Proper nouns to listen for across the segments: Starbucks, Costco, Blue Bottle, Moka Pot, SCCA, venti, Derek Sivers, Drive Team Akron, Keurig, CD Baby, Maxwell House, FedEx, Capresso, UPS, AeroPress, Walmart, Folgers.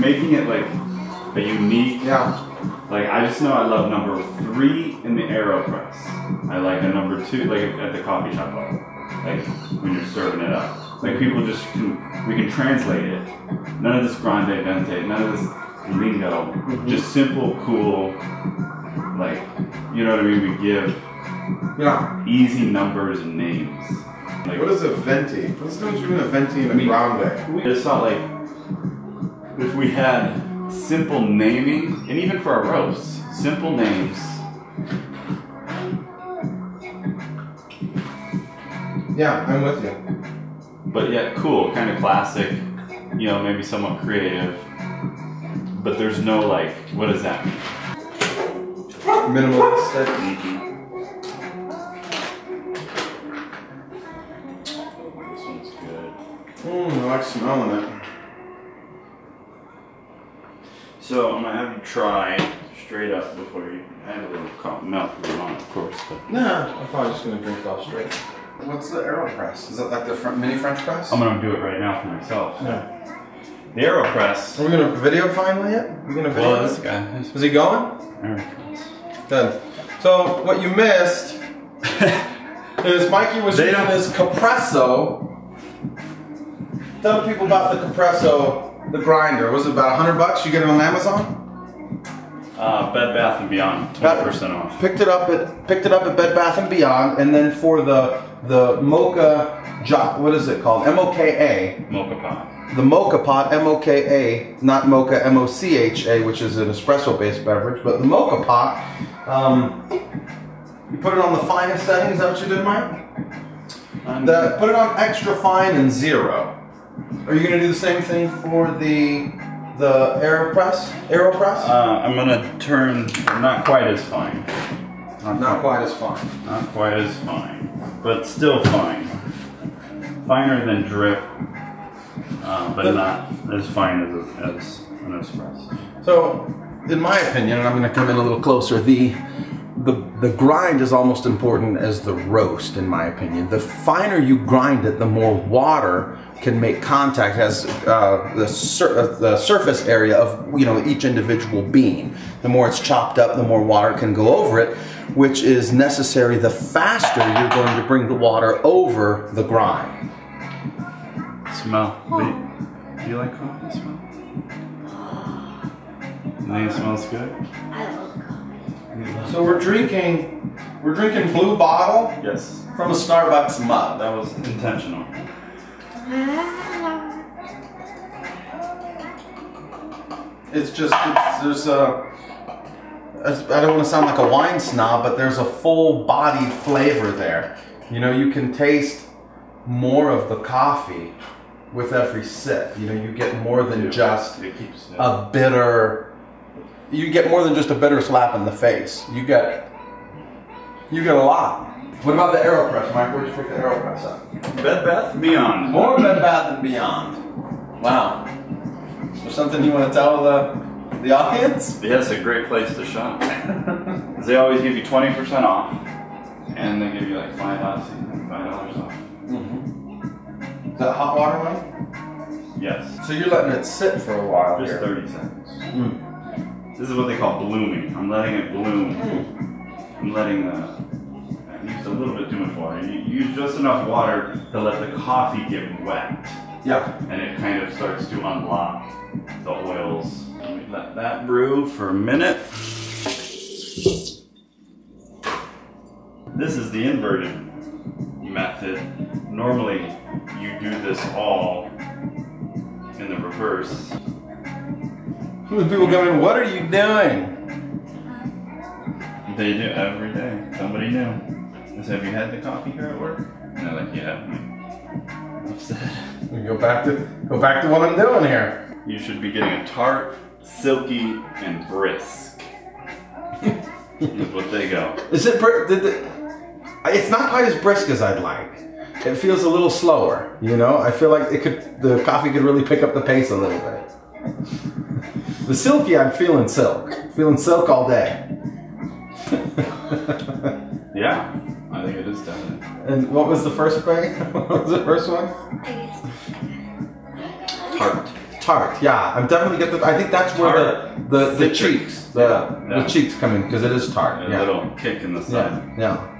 Making it like a unique, like I just know I love number 3 in the AeroPress. I like a number 2, like at the coffee shop level, like when you're serving it up. Like people just, we can translate it. None of this grande dente, none of this lingo, just simple, cool, like, you know what I mean? We give easy numbers and names. Like, what is a venti? What's the difference between a venti and a grande? We just thought like, if we had simple naming, and even for our roasts, simple names. Yeah, I'm with you. But yet cool, kind of classic, you know, maybe somewhat creative, but there's no like, what does that mean? Minimalistic. This one's good. I like smelling it. So I'm gonna have you try straight up before you add a little milk if you want, of course. But. Nah, I'm probably just gonna drink it off straight. What's the AeroPress? Is that like the mini French press? I'm gonna do it right now for myself. Yeah. The AeroPress. Are we gonna video finally yet? Are we gonna video? Well, this guy. Is he going? AeroPress. Done. So what you missed is Mikey was using his Capresso. Tell people about the Capresso. The grinder was it about $100? You get it on Amazon? Bed Bath and Beyond, 20% off. Picked it up at Bed Bath and Beyond, and then for the Moka Pot, what is it called? M-O-K-A. Moka Pot. The Moka Pot, M-O-K-A, not Moka M-O-C-H-A, which is an espresso-based beverage, but the Moka Pot. You put it on the finest setting. Is that what you did, Mike? Put it on extra fine and 0. Are you gonna do the same thing for the AeroPress? I'm gonna turn not quite as fine. Not quite as fine. Not quite as fine, but still fine. Finer than drip, but not as fine as an espresso. So, in my opinion, and I'm gonna come in a little closer. The grind is almost important as the roast, in my opinion. The finer you grind it, the more water can make contact as the surface area of, you know, each individual bean. The more it's chopped up, the more water can go over it, which is necessary the faster you're going to bring the water over the grind. Smell. Wait, do you like coffee smell? You think it smells good? I love coffee. So we're drinking Blue Bottle. Yes. From a Starbucks mug. That was intentional. It's just I don't want to sound like a wine snob, but there's a full-bodied flavor there. You know, you can taste more of the coffee with every sip. You know, you get more than just a bitter. You get more than just a bitter slap in the face. You get a lot. What about the AeroPress, Mike? Where'd you pick the AeroPress up? Bed Bath & Beyond. More Bed Bath & Beyond. Wow. Is there something you want to tell the audience? Yes, a great place to shop. They always give you 20% off, and they give you like $5 off. Mm-hmm. Is that hot water, Mike? Yes. So you're letting it sit for a while. Just here. 30 seconds. Mm. This is what they call blooming. I'm letting it bloom. I'm letting I used a little bit too much water. You use just enough water to let the coffee get wet. Yeah. And it kind of starts to unlock the oils. And we let that brew for a minute. This is the inverted method. Normally, you do this all in the reverse. People going, what are you doing? They do every day. Somebody knew. I said, have you had the coffee here at work? And they're like, yeah. I'm upset. We go back to what I'm doing here. You should be getting a tart, silky, and brisk. Is what they go. It's not quite as brisk as I'd like. it feels a little slower, you know? I feel like it could, the coffee could really pick up the pace a little bit. The silky, I'm feeling silk. Feeling silk all day. Yeah, I think it is definitely. And what was the first thing? What was the first one? Tart. Tart, yeah. I'm definitely getting the, I think that's where the cheeks, the cheeks come in, because it is tart. And a little kick in the side. Yeah.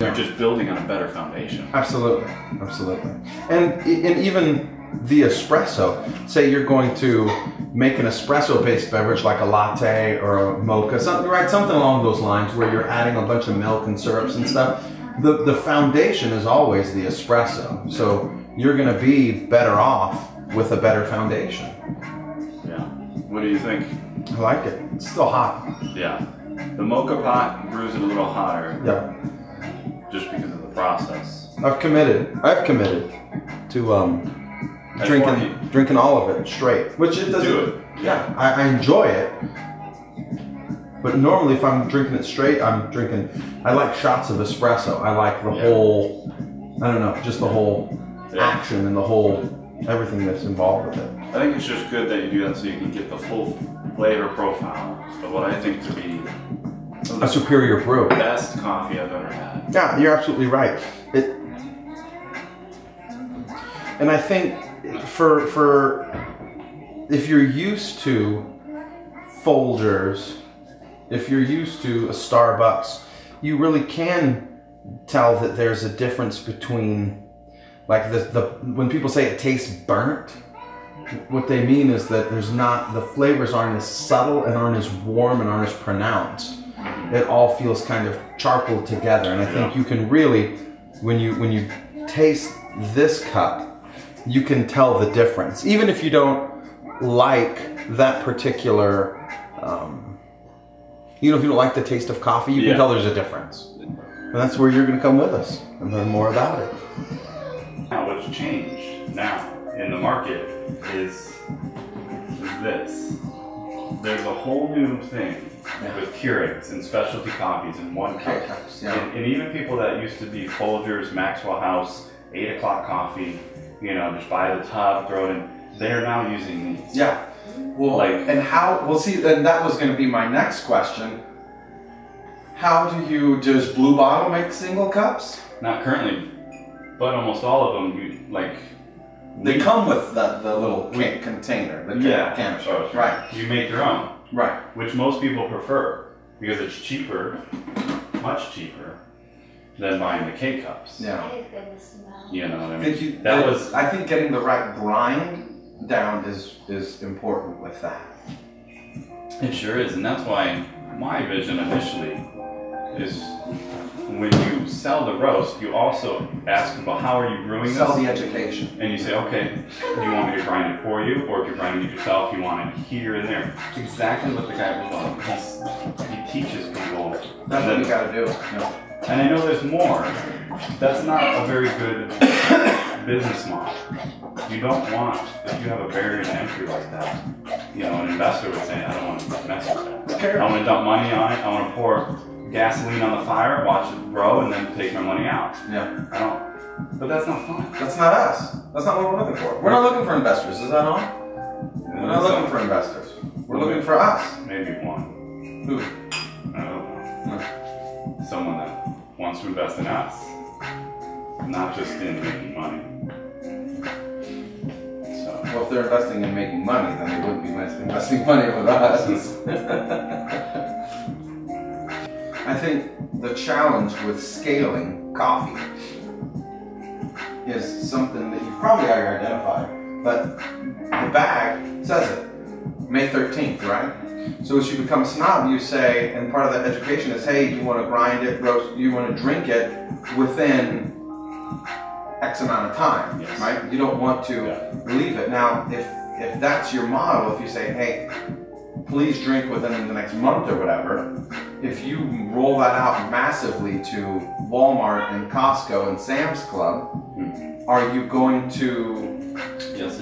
You're just building on a better foundation. Absolutely, absolutely. And even the espresso, say you're going to make an espresso-based beverage like a latte or a mocha, something, right? Something along those lines where you're adding a bunch of milk and syrups and stuff. The foundation is always the espresso. So you're gonna be better off with a better foundation. Yeah, what do you think? I like it, it's still hot. Yeah, the Moka Pot brews it a little hotter. Yeah. Just because of the process. I've committed to drinking all of it straight. Which it doesn't. Do it. Yeah. I enjoy it. But normally if I'm drinking it straight, I like shots of espresso. I like the whole, I don't know, just the whole action and the whole everything that's involved with it. I think it's just good that you do that so you can get the full flavor profile of what I think to be a superior brew. Best coffee I've ever had. Yeah, you're absolutely right. And I think for if you're used to Folgers, if you're used to a Starbucks, you really can tell that there's a difference between, like, when people say it tastes burnt, what they mean is that the flavors aren't as subtle and aren't as warm and aren't as pronounced. It all feels kind of charcoal together, and I think you can really, when you taste this cup, you can tell the difference. Even if you don't like that particular, if you don't like the taste of coffee, you can tell there's a difference. And that's where you're going to come with us and learn more about it. Now what's changed now in the market is this. There's a whole new thing with Keurigs and specialty coffees in one cup. And even people that used to be Folgers, Maxwell House, 8 o'clock coffee, you know, just buy the tub, throw it in, they're now using these. Yeah. Well, and that was going to be my next question. How does Blue Bottle make single cups? Not currently, but almost all of them, they come with the little container, canister. Oh, right. You make your own. Right. Which most people prefer because it's cheaper, much cheaper, than buying the K-cups. Yeah. You know what I mean? I think getting the right brine down is important with that. It sure is, and that's why my vision initially is when you sell the roast, you also ask them, well, how are you brewing this? Sell the education. And you say, okay, do you want me to grind it for you? Or if you're grinding it yourself, you want it here and there. It's exactly what the guy was on. He teaches people. That's what you gotta do. No. And I know there's more. That's not a very good business model. You don't want, if you have a barrier to entry like that, you know, an investor would say, I don't want to mess with that. I want to dump money on it, I want to pour gasoline on the fire, watch it grow, and then take my money out. Yeah. I don't. But that's not fun. That's not us. That's not what we're looking for. We're not looking for investors. Is that all? We're not looking for investors. We're looking for us. Maybe one. Who? No. Someone that wants to invest in us, not just in making money. So. Well, if they're investing in making money, then they wouldn't be investing money with us. I think the challenge with scaling coffee is something that you probably already identified, but the bag says it, May 13th, right? So as you become a snob, you say, and part of that education is, hey, you want to grind it, roast, you want to drink it within X amount of time, right? You don't want to leave it. Now, if that's your model, if you say, hey, please drink within the next month or whatever, if you roll that out massively to Walmart and Costco and Sam's Club, are you going to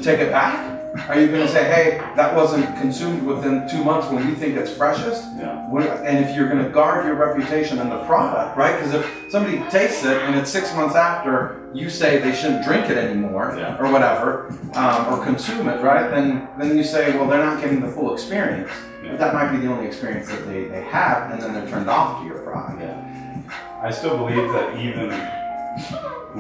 take it back? Are you going to say, hey, that wasn't consumed within 2 months when we think it's freshest? Yeah. And if you're going to guard your reputation and the product, right? Because if somebody tastes it and it's 6 months after you say they shouldn't drink it anymore, yeah, or whatever, or consume it, right? Then you say, well, they're not getting the full experience. Yeah. But that might be the only experience that they have, and then they're turned off to your product. Yeah. I still believe that even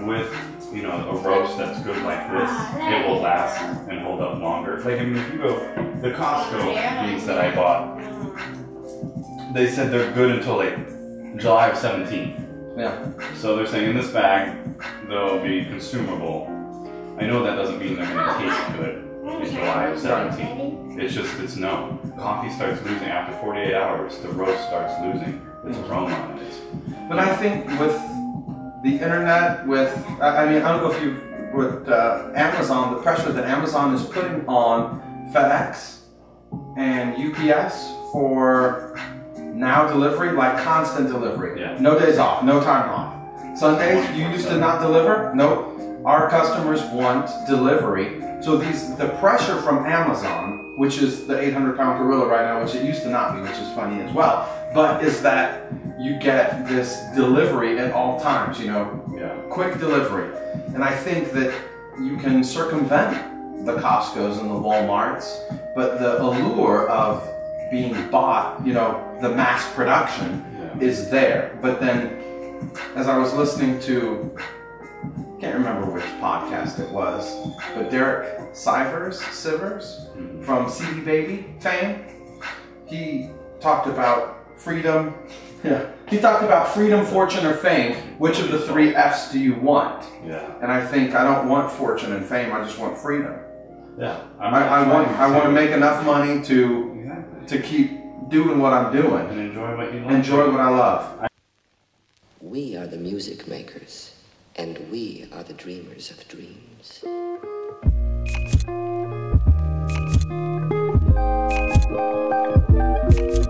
with, you know, a roast that's good like this, it will last and hold up longer. Like, I mean, if you go, the Costco beans that I bought, they said they're good until like July of 17. Yeah. So they're saying in this bag, they'll be consumable. I know that doesn't mean they're going to taste good in July of 17. It's just, it's known. Coffee starts losing after 48 hours. The roast starts losing its aroma. But I think with the internet, with, I mean, I don't know if you, with Amazon, the pressure that Amazon is putting on FedEx and UPS for now delivery, like constant delivery. Yeah. No days off, no time off. Sundays, you used to not deliver? Nope. Our customers want delivery. So the pressure from Amazon, which is the 800-pound gorilla right now, which it used to not be, which is funny as well, but is that you get this delivery at all times, you know, yeah, quick delivery. And I think that you can circumvent the Costcos and the Walmarts, but the allure of being bought, you know, the mass production, yeah, is there. But then, as I was listening to, I can't remember which podcast it was, but Derek Sivers, from CD Baby fame, he talked about freedom. Yeah. He talked about freedom, fortune, or fame. Which of the three F's do you want? Yeah. And I think I don't want fortune and fame. I just want freedom. Yeah. I want to make enough money to, exactly, to keep doing what I'm doing and enjoy what you love. Enjoy what I love. We are the music makers. And we are the dreamers of dreams.